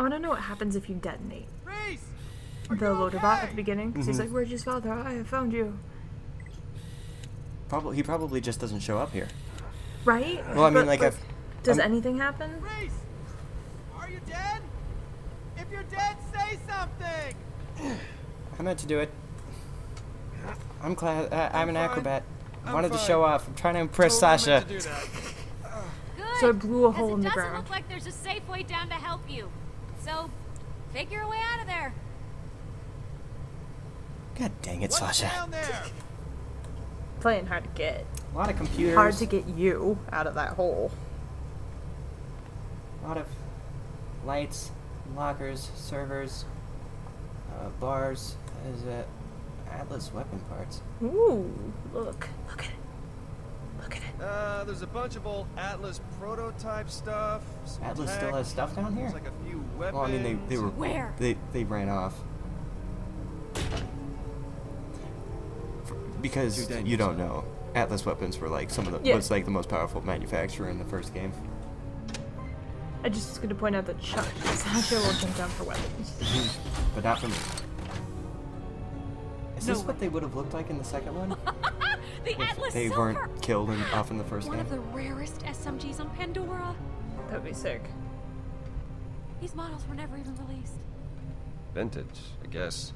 I want to know what happens if you detonate the loaderbot at the beginning. Because he's like, "Where's your father? I have found you." Probably he probably just doesn't show up here. Right? Well, I mean, like, does anything happen? Reese, are you dead? If you're dead, say something. I meant to do it. I'm glad. I'm an acrobat. I wanted to show off. I'm trying to impress Sasha. So I blew a hole in the ground. It doesn't look like there's a safe way down to help you. So, figure a way out of there. God dang it, Sasha. Playing hard to get. A lot of computers. Hard to get you out of that hole. A lot of lights, lockers, servers, bars. Is it Atlas weapon parts? Ooh, look. Look at it. Look at it. There's a bunch of old Atlas prototype stuff. Atlas still has stuff down here? There's like a few weapons. Well, I mean, they were... Where? They ran off. Because you don't know. Atlas weapons were like some of the... Yeah. Was like the most powerful manufacturer in the first game. I just was going to point out that Chuck and Sasha will jump down for weapons. But not for me. Is this what they would have looked like in the second one? They weren't killed off in the first one. One of the rarest SMGs on Pandora. That'd be sick. These models were never even released. Vintage, I guess.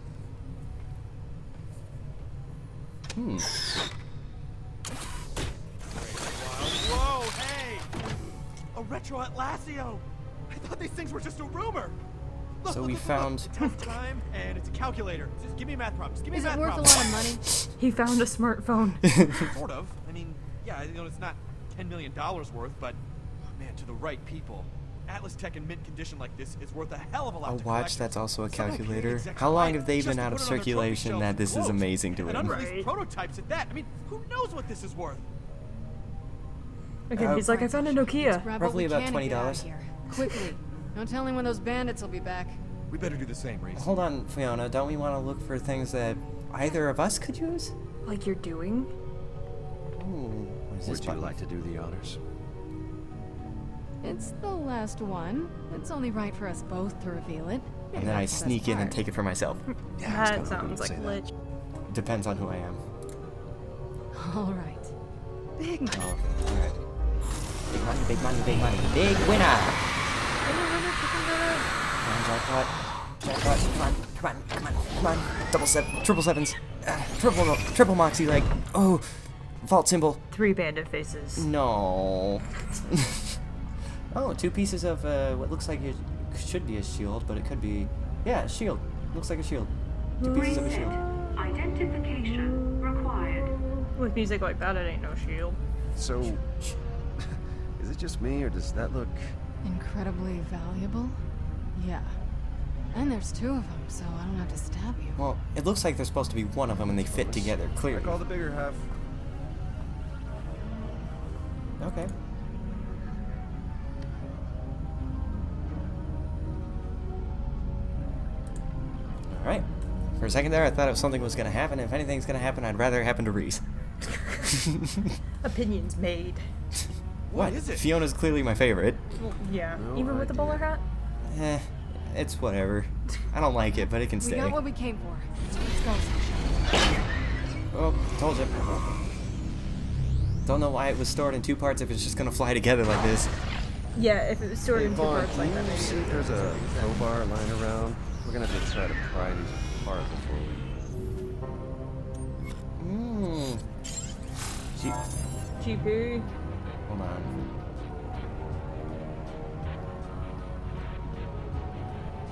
Hmm. Whoa, hey! A retro Atlasio! I thought these things were just a rumor. So we found time, and it's a calculator. Just give me math problems. Give me math problems. Is it worth a lot of money? He found a smartphone. Sort of. I mean, yeah, you know, it's not $10 million worth, but man, to the right people, Atlas Tech in mint condition like this is worth a hell of a lot. A watch that's also a calculator. How long have they been out of circulation that this is amazing to him? Right. Prototypes at that. I mean, who knows what this is worth? Okay, he's like, I found a Nokia. Roughly about $20. Quickly. Don't tell me when those bandits will be back. We better do the same, Reese. Hold on, Fiona. Don't we want to look for things that either of us could use? Like you're doing? Ooh, would you like to do the honors? It's the last one. It's only right for us both to reveal it. And then I sneak in and take it for myself. Yeah, that sounds like lit. Depends on who I am. All right. Big money. Oh, okay. All right. Big money, big money, big money. Big winner! Jackpot. Jackpot. Come on, come on, come on, come on. Double seven, triple sevens. Triple moxie leg. Oh, vault symbol. Three bandit faces. No. Oh, two pieces of what looks like it should be a shield, but it could be, yeah, a shield. Looks like a shield. Two pieces of a shield. Identification required. With music like that, it ain't no shield. So, is it just me, or does that look... incredibly valuable? Yeah. And there's two of them, so I don't have to stab you. Well, it looks like there's supposed to be one of them and they fit together, clearly. Like all the bigger half. Okay. Alright. For a second there, I thought if something was going to happen, if anything's going to happen, I'd rather it happen to Reese. Opinions made. What is it? Fiona's clearly my favorite. Well, yeah, no even idea. With the bowler hat? Eh, it's whatever. I don't like it, but it can stay. We got what we came for. Let's go, Sasha. Oh, told you. Don't know why it was stored in two parts if it's just gonna fly together like this. Yeah, if it was stored in two parts like that. See, there's a crowbar lying around. We're gonna have to try to pry these apart before we... Mmm. GP. Hold on.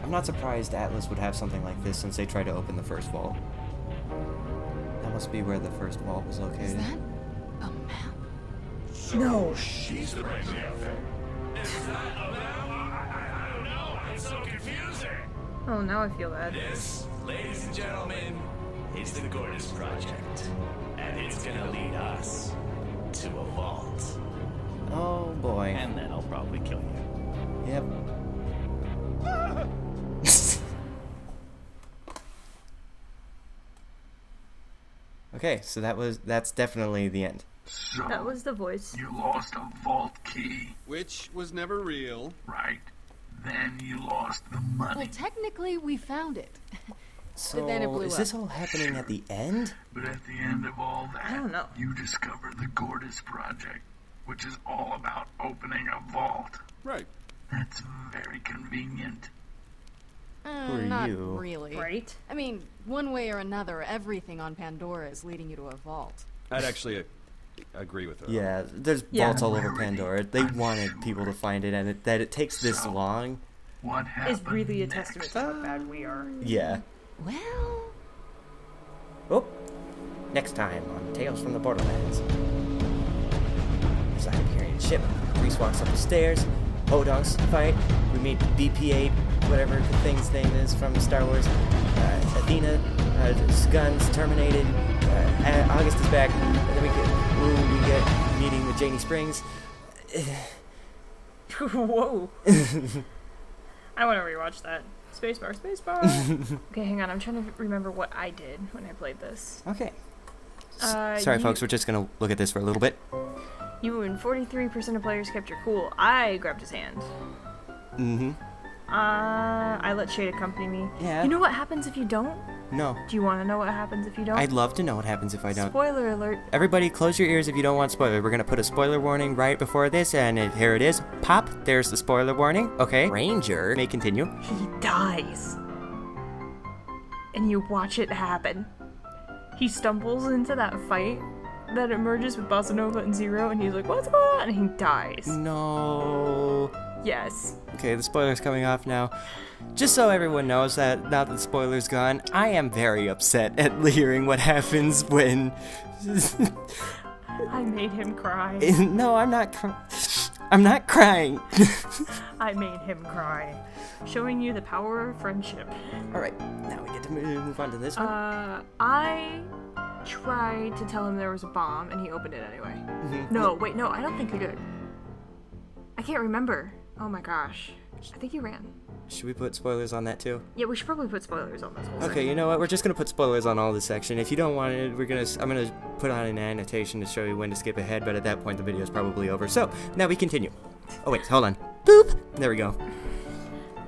I'm not surprised Atlas would have something like this since they tried to open the first vault. That must be where the first vault was located. Is that a map? So no. She's the crazy outfit. Is that a map? I don't know. It's so confusing. Oh, now I feel bad. This, ladies and gentlemen, is the Gordas Project. And it's gonna lead us to a vault. Oh boy. And then I'll probably kill you. Yep. Okay, so that's definitely the end. So that was the voice. You lost a vault key. Which was never real. Right. Then you lost the money. Well, technically, we found it. So then it blew up. This all happening at the end? But at the end of all that, I don't know. You discovered the Gordas Project, which is all about opening a vault. Right. That's very convenient. Not really. Right? I mean, one way or another, everything on Pandora is leading you to a vault. I'd actually agree with that. Yeah, there's vaults all over Pandora. They wanted people to find it, and it takes this long. What happened is really a testament to how bad we are. Yeah. Well... Oh! Next time on Tales from the Borderlands. There's a Hyperion ship. Reese walks up the stairs. Hodonks fight. We meet BPA, whatever the thing's name is from Star Wars. Athena. Guns terminated. August is back. And then we get meeting with Janie Springs. Whoa. I want to rewatch that. Spacebar, spacebar. Okay, hang on. I'm trying to remember what I did when I played this. Okay. Sorry, folks. We're just going to look at this for a little bit. You and 43% of players kept your cool. I grabbed his hand. Mm-hmm. I let Shade accompany me. Yeah. You know what happens if you don't? No. Do you want to know what happens if you don't? I'd love to know what happens if I don't. Spoiler alert. Everybody, close your ears if you don't want spoiler. We're going to put a spoiler warning right before this, and here it is. Pop, there's the spoiler warning. Okay. Ranger may continue. He dies. And you watch it happen. He stumbles into that fight that emerges with Bossa Nova and Zero, and he's like, what's going on? And he dies. No. Yes. Okay, the spoiler's coming off now. Just so everyone knows that now that the spoiler's gone, I am very upset at hearing what happens when... I made him cry. No, I'm not crying. I made him cry. Showing you the power of friendship. Alright, now we get to move on to this one. I... tried to tell him there was a bomb, and he opened it anyway. Mm-hmm. No, wait, no, I don't think he did. I can't remember. Oh my gosh. I think he ran. Should we put spoilers on that too? Yeah, we should probably put spoilers on this whole section. Okay, you know what? We're just going to put spoilers on all this section. If you don't want it, I'm going to put on an annotation to show you when to skip ahead, but at that point the video is probably over. So, now we continue. Oh wait, hold on. Boop! There we go.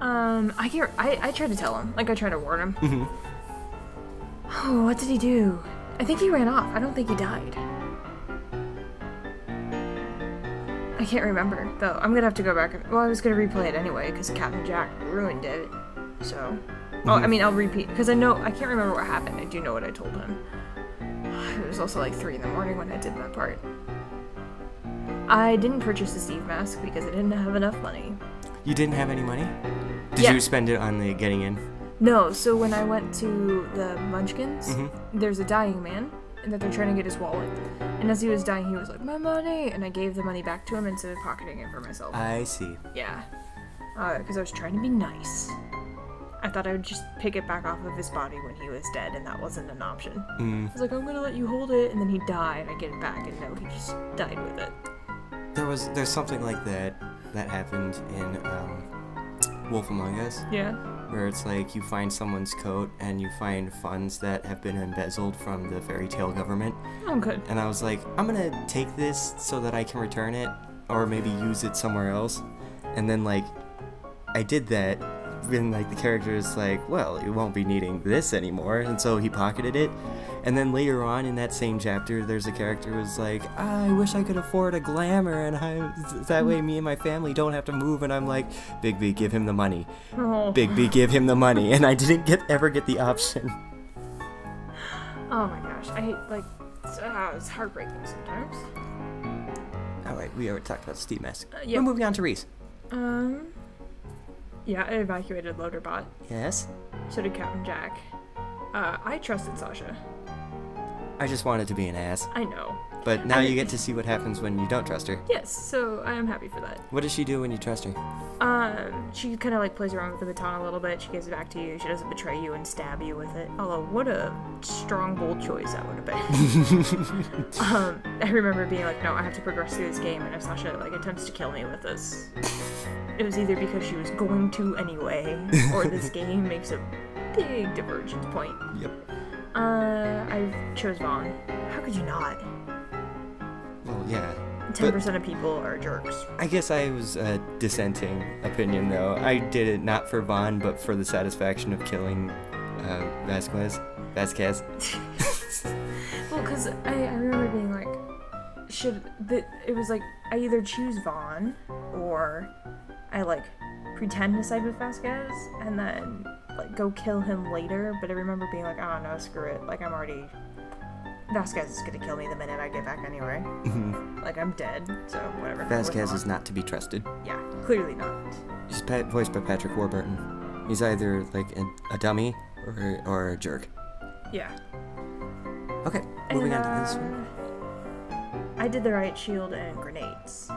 I tried to tell him. Like, I tried to warn him. Mm-hmm. Oh, what did he do? I think he ran off. I don't think he died. I can't remember, though. I'm gonna have to go back. Well, I was gonna replay it anyway, because Captain Jack ruined it. So... Mm-hmm. Oh, I mean, I'll repeat, because I can't remember what happened. I do know what I told him. It was also like 3 in the morning when I did that part. I didn't purchase the Steve mask because I didn't have enough money. You didn't have any money? Did you spend it on the getting in? No, so when I went to the Munchkins, mm-hmm. there's a dying man, and that they're trying to get his wallet. And as he was dying, he was like, my money! And I gave the money back to him instead of pocketing it for myself. I see. Yeah. Because I was trying to be nice. I thought I would just pick it back off of his body when he was dead, and that wasn't an option. Mm. I was like, I'm gonna let you hold it, and then he died, and I get it back, and no, he just died with it. There's something like that happened in, Wolf Among Us. Yeah. Where it's like you find someone's coat and you find funds that have been embezzled from the fairy tale government. Oh, good. And I was like, I'm gonna take this so that I can return it or maybe use it somewhere else. And then, like, I did that when, like, the character is like, well, you won't be needing this anymore. And so he pocketed it. And then later on in that same chapter, there's a character who's like, I wish I could afford a glamour and that way me and my family don't have to move. And I'm like, Bigby, give him the money. Oh. Bigby, give him the money. And I didn't ever get the option. Oh my gosh. I hate, like, it's heartbreaking sometimes. Alright, we already talked about Steve Mask. Yep. We're moving on to Reese. Yeah, I evacuated Loaderbot. Yes. So did Captain Jack. I trusted Sasha. I just wanted to be an ass. I know. But now you get to see what happens when you don't trust her. Yes, so I am happy for that. What does she do when you trust her? She kind of like plays around with the baton a little bit. She gives it back to you. She doesn't betray you and stab you with it. Although, what a strong, bold choice that would have been. I remember being like, no, I have to progress through this game, and if Sasha like attempts to kill me with this, it was either because she was going to anyway, or this game makes a big divergence point. Yep. I chose Vaughn. How could you not? Well, yeah. 10% of people are jerks. I guess I was a dissenting opinion, though. I did it not for Vaughn, but for the satisfaction of killing Vasquez. Well, because I remember being like, it was like, I either choose Vaughn, or I, like, pretend to side with Vasquez, and then, like, go kill him later, but I remember being like, oh, no, screw it, like, I'm already... Vasquez is gonna kill me the minute I get back anyway. Like, I'm dead, so whatever. Vasquez is not to be trusted. Yeah, clearly not. He's voiced by Patrick Warburton. He's either, like, a dummy or a jerk. Yeah. Okay, moving on to this one. I did the riot shield and grenades.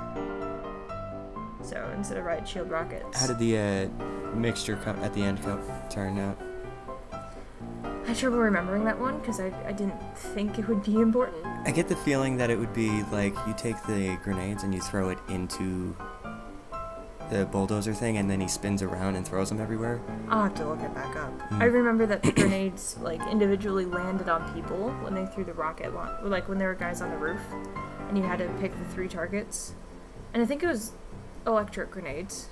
So, instead of riot shield, rockets. How did the mixture at the end turn out? I had trouble remembering that one because I didn't think it would be important. I get the feeling that it would be like you take the grenades and you throw it into the bulldozer thing and then he spins around and throws them everywhere. I'll have to look it back up. I remember that the grenades like individually landed on people when they threw the rocket launch, like when there were guys on the roof and you had to pick the 3 targets. And I think it was electric grenades.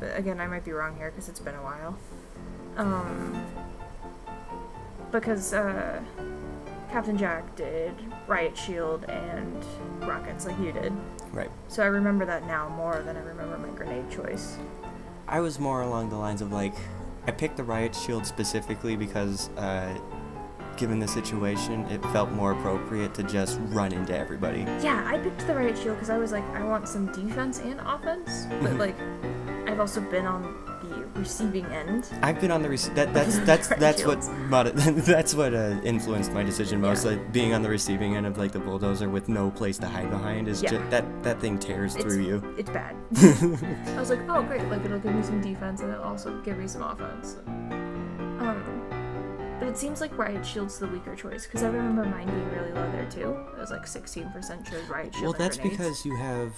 But again, I might be wrong here because it's been a while. Because Captain Jack did riot shield and rockets like you did. Right. So I remember that now more than I remember my grenade choice. I was more along the lines of, like, I picked the riot shield specifically because, given the situation, it felt more appropriate to just run into everybody. Yeah, I picked the riot shield because I was like, I want some defense and offense, but, like, I've also been on... receiving end. I've been on the that's what influenced my decision most. Yeah. Like being on the receiving end of like the bulldozer with no place to hide behind is just that thing tears through you. It's bad. I was like, oh great, like it'll give me some defense and it'll also give me some offense. But it seems like riot shield's the weaker choice because I remember mine being really low there too. It was like 16% chose riot shield. Well, that's because you have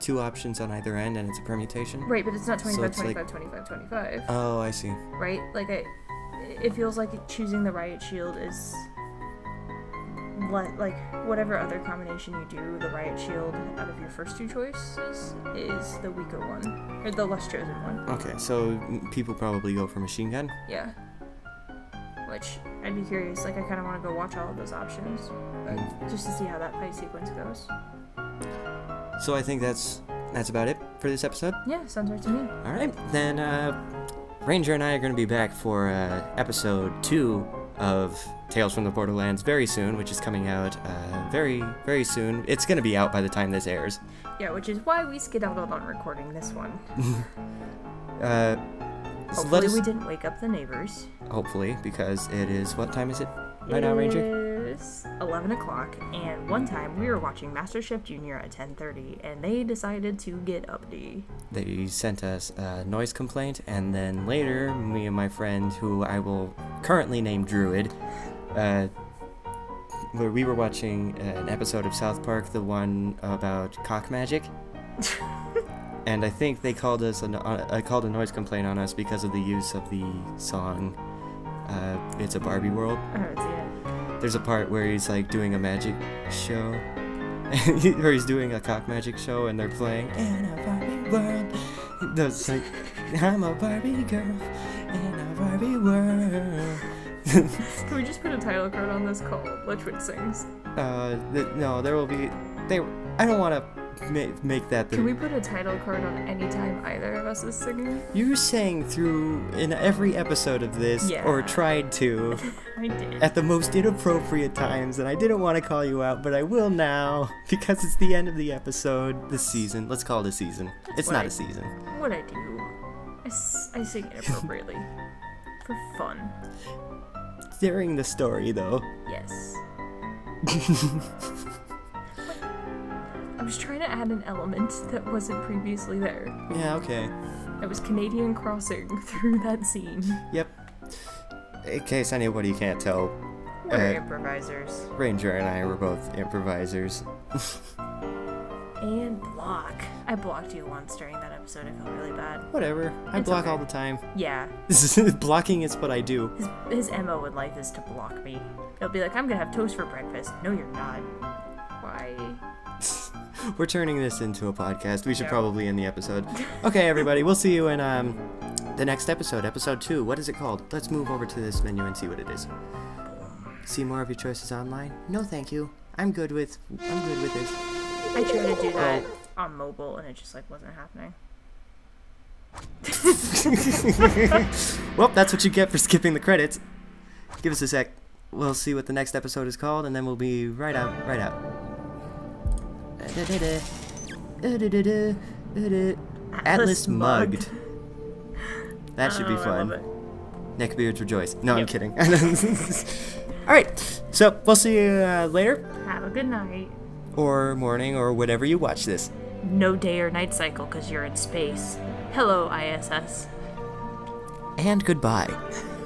2 options on either end and it's a permutation. Right, but it's not 25, so it's 25, like... 25, 25. Oh, I see. Right? Like, it feels like choosing the riot shield is... like, whatever other combination you do, the riot shield out of your first 2 choices is the weaker one. Or the less chosen one. Okay, so people probably go for machine gun? Yeah. Which, I'd be curious. Like, I kind of want to go watch all of those options. But just to see how that fight sequence goes. So I think that's about it for this episode. Yeah, sounds right to me. All right, then Ranger and I are going to be back for episode 2 of Tales from the Borderlands very soon, which is coming out very, very soon. It's going to be out by the time this airs. Yeah, which is why we skedaddled on recording this one. Hopefully we didn't wake up the neighbors. Hopefully, because it is, what time is it right now, Ranger? 11 o'clock, and one time we were watching MasterChef Junior at 10:30, and they decided to get uppity. They sent us a noise complaint, and then later, me and my friend, who I will currently name Druid, where we were watching an episode of South Park, the one about cock magic, and I think they called us called a noise complaint on us because of the use of the song "It's a Barbie World." I haven't seen it. There's a part where he's like doing a magic show, or he's doing a cock magic show, and they're playing "In a Barbie World." That's like, I'm a Barbie girl in a Barbie world. Can we just put a title card on this called "Litchwood Sings"? No, there will be. I don't want to make that. Can we put a title card on any time either of us is singing? You sang through in every episode of this, or tried to. I did. At the most inappropriate times, and I didn't want to call you out, but I will now, because it's the end of the episode, this season. Let's call it a season. It's not a season. What I do, I sing inappropriately. For fun. During the story, though. Yes. I was trying to add an element that wasn't previously there. Yeah, okay. That was Canadian crossing through that scene. Yep. In case anybody can't tell, we're improvisers. Ranger and I were both improvisers. And block. I blocked you once during that episode. I felt really bad. Whatever. I block all the time. Yeah. Blocking is what I do. His MO in life is to block me. He'll be like, I'm gonna have toast for breakfast. No, you're not. Why? We're turning this into a podcast. We should probably end the episode. Okay, everybody, we'll see you in the next episode, episode 2. What is it called? Let's move over to this menu and see what it is. See more of your choices online? No, thank you. I'm good with this. I tried to do that on mobile, and it just like wasn't happening. Well, that's what you get for skipping the credits. Give us a sec. We'll see what the next episode is called, and then we'll be right out. Atlas mugged. That should be fun. Neckbeards rejoice. No, yep. I'm kidding. Alright, so we'll see you later. Have a good night. Or morning, or whatever you watch this. No day or night cycle, because you're in space. Hello, ISS. And goodbye.